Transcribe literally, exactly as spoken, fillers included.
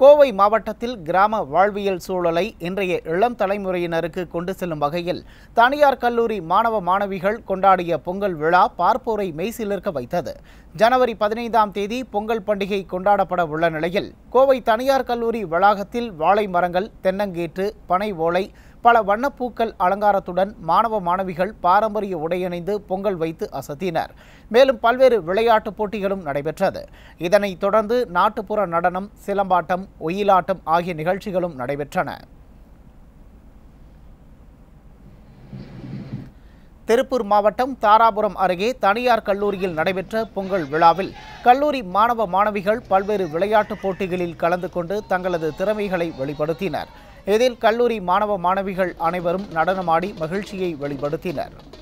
கோவை மாவட்டத்தில் கிராம வாழ்வியல் சூழலை இன்றைய இளம் தலைமுறையினருக்கு கொண்டு செல்லும் வகையில் தனியார் கல்லூரி மாணவ மாணவிகள் கொண்டாடிய பொங்கல் விழா பார்ப்போரை மெய்சிலிர்க்க வைத்தது. ஜனவரி பதினைந்தாம் தேதி பொங்கல் பண்டிகை கொண்டாடப்பட உள்ள நிலையில் கோவை தனியார் கல்லூரி வளாகத்தில் வாழை மரங்கள், தென்னங்கீற்று, பனை ஓலை, பல வண்ணப்பூக்கள் அலங்காரத்துடன் மாணவ மாணவிகள் பாரம்பரிய உடையணிந்து பொங்கல் வைத்து அசத்தினர். மேலும் பல்வேறு விளையாட்டுப் போட்டிகளும் நடைபெற்றது. இதனைத் தொடர்ந்து நாட்டுப்புற நடனம், சிலம்பாட்டம், ஒயிலாட்டம் ஆகிய நிகழ்ச்சிகளும் நடைபெற்றன. திருப்பூர் மாவட்டம் தாராபுரம் அருகே தனியார் கல்லூரியில் நடைபெற்ற பொங்கல் விழாவில் கல்லூரி மாணவ மாணவிகள் பல்வேறு விளையாட்டுப் போட்டிகளில் கலந்து கொண்டு தங்களது திறமைகளை வெளிப்படுத்தினர். இதில் கல்லூரி மாணவ மாணவிகள் அனைவரும் நடனமாடி மகிழ்ச்சியை வெளிப்படுத்தினர்.